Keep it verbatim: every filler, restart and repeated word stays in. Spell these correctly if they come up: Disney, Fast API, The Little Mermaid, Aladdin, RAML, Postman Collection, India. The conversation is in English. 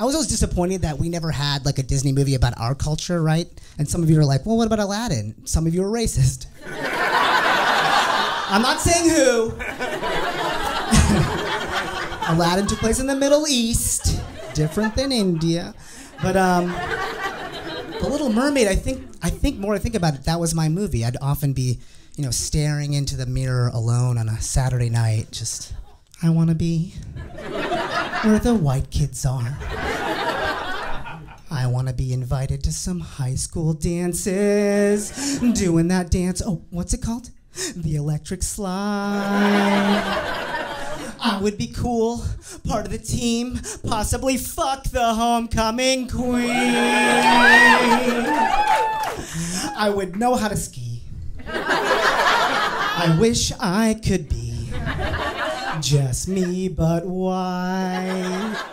I was always disappointed that we never had like a Disney movie about our culture, right? And some of you are like, well, what about Aladdin? Some of you are racist. I'm not saying who. Aladdin took place in the Middle East, different than India. But um, The Little Mermaid, I think, I think more I think about it, that was my movie. I'd often be, you know, staring into the mirror alone on a Saturday night, just, I want to be where the white kids are. I want to be invited to some high school dances, doing that dance, oh, what's it called? The electric slide. I would be cool, part of the team, possibly fuck the homecoming queen. I would know how to ski. I wish I could be just me, but why?